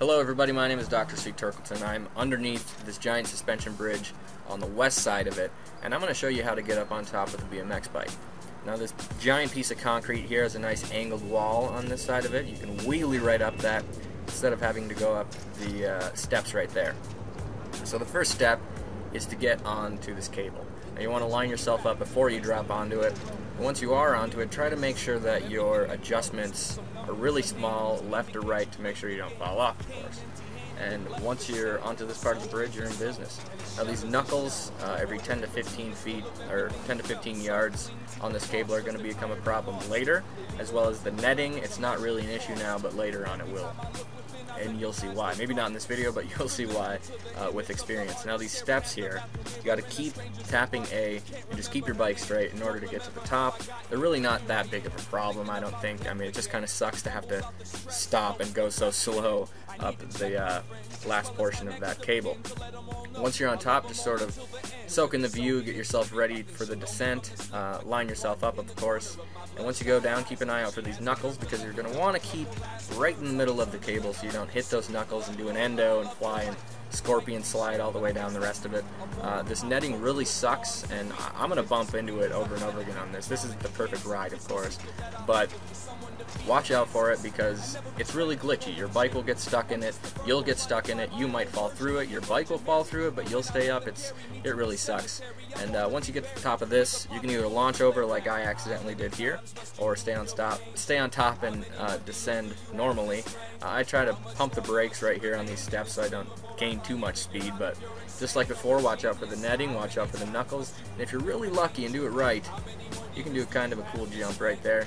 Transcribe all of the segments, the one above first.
Hello everybody, my name is Dr. C. Turkleton. I'm underneath this giant suspension bridge on the west side of it, and I'm going to show you how to get up on top of the BMX bike. Now this giant piece of concrete here has a nice angled wall on this side of it. You can wheelie right up that instead of having to go up the steps right there. So the first step is to get onto this cable. Now you want to line yourself up before you drop onto it. And once you are onto it, try to make sure that your adjustments are really small, left or right, to make sure you don't fall off, of course. And once you're onto this part of the bridge, you're in business. Now these knuckles, every 10 to 15 feet, or 10 to 15 yards on this cable, are going to become a problem later, as well as the netting. It's not really an issue now, but later on it will. And you'll see why. Maybe not in this video, but you'll see why with experience. Now these steps here, you got to keep tapping A and just keep your bike straight in order to get to the top. They're really not that big of a problem, I don't think. I mean, it just kind of sucks to have to stop and go so slow up the last portion of that cable. Once you're on top, just sort of soak in the view, get yourself ready for the descent, line yourself up, of course. And once you go down, keep an eye out for these knuckles, because you're going to want to keep right in the middle of the cable so you don't hit those knuckles and do an endo and fly and scorpion slide all the way down the rest of it. This netting really sucks, and I'm going to bump into it over and over again on this. This isn't the perfect ride, of course, but watch out for it because it's really glitchy. Your bike will get stuck in it, you'll get stuck in it, you might fall through it, your bike will fall through it, but you'll stay up. It really sucks. And once you get to the top of this, you can either launch over like I accidentally did here, or stay on top and descend normally. I try to pump the brakes right here on these steps so I don't gain too much speed, but just like before, watch out for the netting, watch out for the knuckles, and if you're really lucky and do it right, you can do kind of a cool jump right there.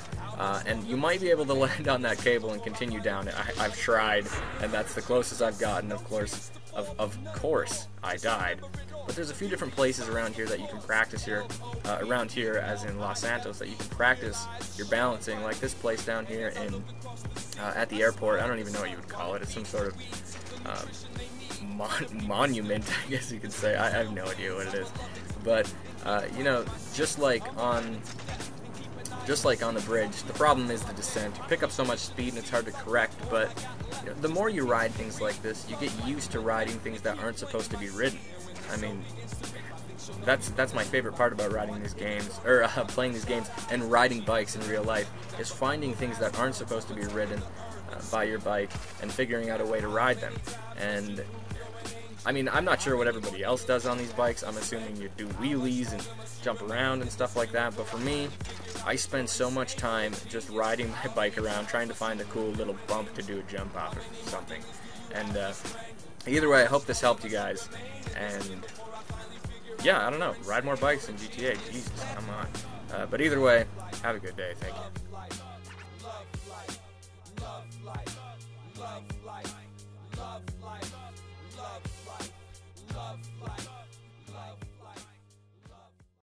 And you might be able to land on that cable and continue down it. I've tried, and that's the closest I've gotten. Of course, I died. But there's a few different places around here that you can practice here, around here, as in Los Santos, that you can practice your balancing, like this place down here in at the airport. I don't even know what you would call it. It's some sort of monument, I guess you could say. I have no idea what it is. But you know, just like on the bridge, the problem is the descent. You pick up so much speed and it's hard to correct, but you know, the more you ride things like this, you get used to riding things that aren't supposed to be ridden. I mean, that's my favorite part about riding these games, or playing these games and riding bikes in real life, is finding things that aren't supposed to be ridden by your bike and figuring out a way to ride them. And I mean, I'm not sure what everybody else does on these bikes. I'm assuming you do wheelies and jump around and stuff like that, but for me, I spend so much time just riding my bike around trying to find a cool little bump to do a jump off or something. And either way, I hope this helped you guys, and yeah, I don't know, ride more bikes in GTA, Jesus, come on. But either way, have a good day, thank you.